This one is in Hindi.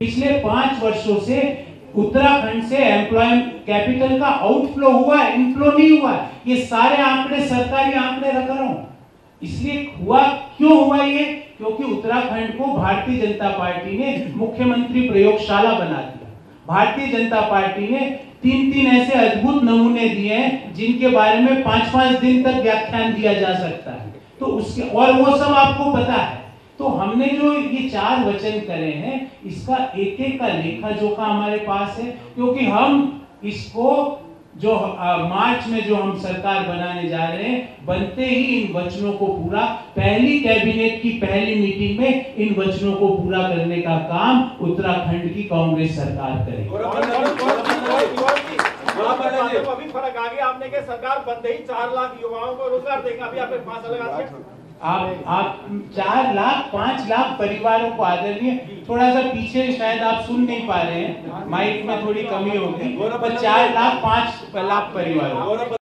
पिछले 5 वर्षों से उत्तराखंड से एम्प्लॉयमेंट कैपिटल का आउटफ्लो हुआ, इनफ्लो नहीं हुआ। ये सारे आंकड़े सरकारी आंकड़े रख रहा हूं। इसलिए हुआ क्यों हुआ ये? क्योंकि उत्तराखंड को भारतीय जनता पार्टी ने मुख्यमंत्री प्रयोगशाला बना दिया। भारतीय जनता पार्टी ने 3-3 ऐसे अद्भुत नमूने दिए हैं जिनके बारे में 5-5 दिन तक व्याख्यान दिया जा सकता है। तो उसके और वो सब आपको पता है। तो हमने जो ये 4 वचन करे हैं इसका एक-एक का लेखा जोखा हमारे पास है, क्योंकि हम इसको जो मार्च में जो हम सरकार बनाने जा रहे हैं, बनते ही इन वचनों को पूरा पहली कैबिनेट की पहली मीटिंग में इन वचनों को पूरा करने का काम उत्तराखंड की कांग्रेस सरकार करेगी। अभी फर्क आ गया, आपने कहा सरकार बनते ही 4 लाख युवाओं को रोजगार देगा, अभी आपने 5 लगा। आप 4 लाख 5 लाख परिवारों को आदरणीय, थोड़ा सा पीछे शायद आप सुन नहीं पा रहे हैं, माइक में थोड़ी कमी होगी, पर 4 लाख 5 लाख परिवार